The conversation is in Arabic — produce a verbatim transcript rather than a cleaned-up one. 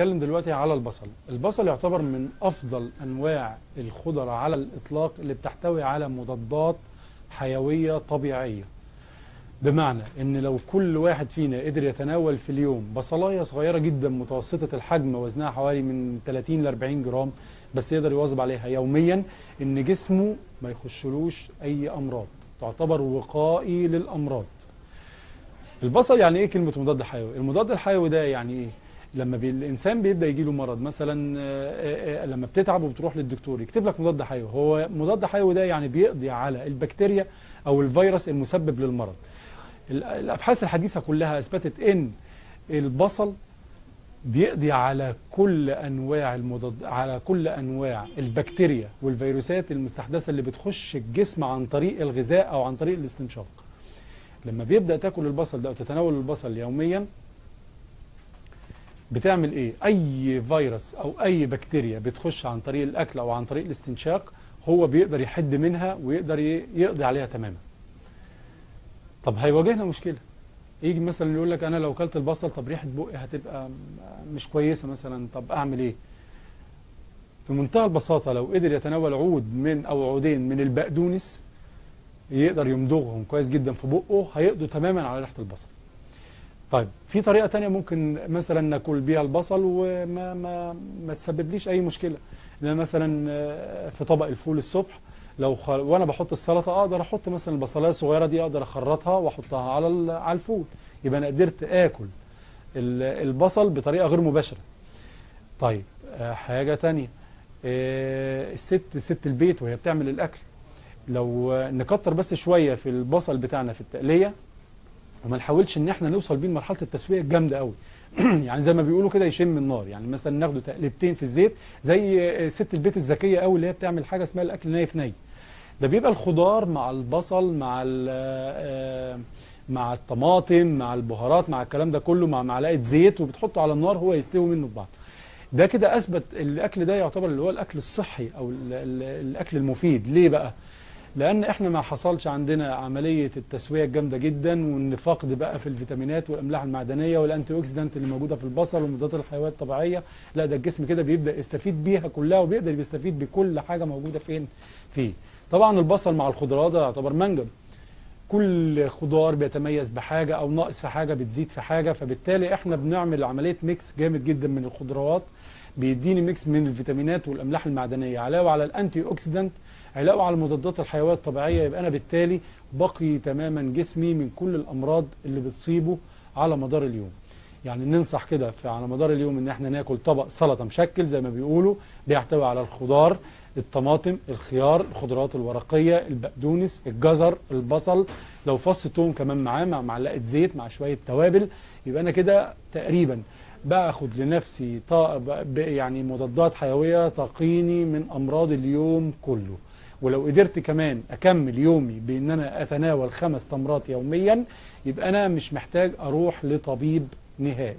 هنتكلم دلوقتي على البصل. البصل يعتبر من أفضل أنواع الخضرة على الإطلاق اللي بتحتوي على مضادات حيوية طبيعية، بمعنى إن لو كل واحد فينا قدر يتناول في اليوم بصلاية صغيرة جدا متوسطة الحجم وزنها حوالي من ثلاثين لأربعين جرام بس يقدر يواظب عليها يوميا، إن جسمه ما يخشلوش أي أمراض، تعتبر وقائي للأمراض. البصل يعني إيه كلمة مضاد حيوي؟ المضاد الحيوي ده يعني إيه؟ لما بي... الانسان بيبدا يجيله مرض مثلا، آآ آآ لما بتتعب وبتروح للدكتور يكتب لك مضاد حيوي. هو مضاد حيوي ده يعني بيقضي على البكتيريا او الفيروس المسبب للمرض. الابحاث الحديثه كلها اثبتت ان البصل بيقضي على كل انواع المضاد على كل انواع البكتيريا والفيروسات المستحدثه اللي بتخش الجسم عن طريق الغذاء او عن طريق الاستنشاق. لما بيبدا تاكل البصل ده او تتناول البصل يوميا، بتعمل ايه؟ اي فيروس او اي بكتيريا بتخش عن طريق الاكل او عن طريق الاستنشاق هو بيقدر يحد منها ويقدر يقضي عليها تماما. طب هيواجهنا مشكله، يجي مثلا يقول لك انا لو اكلت البصل طب ريحه بقي هتبقى مش كويسه مثلا، طب اعمل ايه؟ بمنتهى البساطه لو قدر يتناول عود من او عودين من البقدونس يقدر يمضغهم كويس جدا في بقه، هيقضوا تماما على ريحه البصل. طيب في طريقة تانية ممكن مثلا ناكل بيها البصل وما ما ما تسببليش أي مشكلة، لأن مثلا في طبق الفول الصبح لو خل... وأنا بحط السلطة أقدر أحط مثلا البصلاية الصغيرة دي أقدر أخرطها وأحطها على على الفول، يبقى أنا قدرت آكل البصل بطريقة غير مباشرة. طيب حاجة تانية، الست ست البيت وهي بتعمل الأكل لو نكتر بس شوية في البصل بتاعنا في التقلية وما نحاولش ان احنا نوصل بيه لمرحله التسويه الجامده قوي يعني زي ما بيقولوا كده يشم النار، يعني مثلا ناخده تقلبتين في الزيت زي ست البيت الذكيه قوي اللي هي بتعمل حاجه اسمها الاكل ناي في ناي. ده بيبقى الخضار مع البصل مع مع الطماطم مع البهارات مع الكلام ده كله مع معلقه زيت وبتحطه على النار هو يستوي منه ببعض. ده كده اثبت الاكل ده يعتبر اللي هو الاكل الصحي او الاكل المفيد. ليه بقى؟ لأن إحنا ما حصلش عندنا عملية التسوية الجامدة جدا والنفاقد بقى في الفيتامينات والأملاح المعدنية والأنتي أوكسيدانت اللي موجودة في البصل ومضادات الحيوية الطبيعية، لا ده الجسم كده بيبدأ يستفيد بيها كلها وبيقدر يستفيد بكل حاجة موجودة فين؟ فيه. طبعا البصل مع الخضروات ده يعتبر منجم. كل خضار بيتميز بحاجة أو ناقص في حاجة بتزيد في حاجة، فبالتالي إحنا بنعمل عملية ميكس جامد جدا من الخضروات بيديني ميكس من الفيتامينات والأملاح المعدنية علاوة على الأنتي أوكسيدانت علاوة على المضادات الحيوية الطبيعية، يبقى أنا بالتالي بقي تماما جسمي من كل الأمراض اللي بتصيبه على مدار اليوم. يعني ننصح كده على مدار اليوم إن احنا ناكل طبق سلطة مشكل زي ما بيقولوا، بيحتوي على الخضار الطماطم الخيار الخضروات الورقية البقدونس الجزر البصل، لو فص توم كمان معاه مع معلقة زيت مع شوية توابل، يبقى أنا كده تقريبا باخد لنفسي يعني مضادات حيوية تقيني من أمراض اليوم كله. ولو قدرت كمان أكمل يومي بإن أنا أتناول خمس تمرات يوميا، يبقى أنا مش محتاج أروح لطبيب نهائي.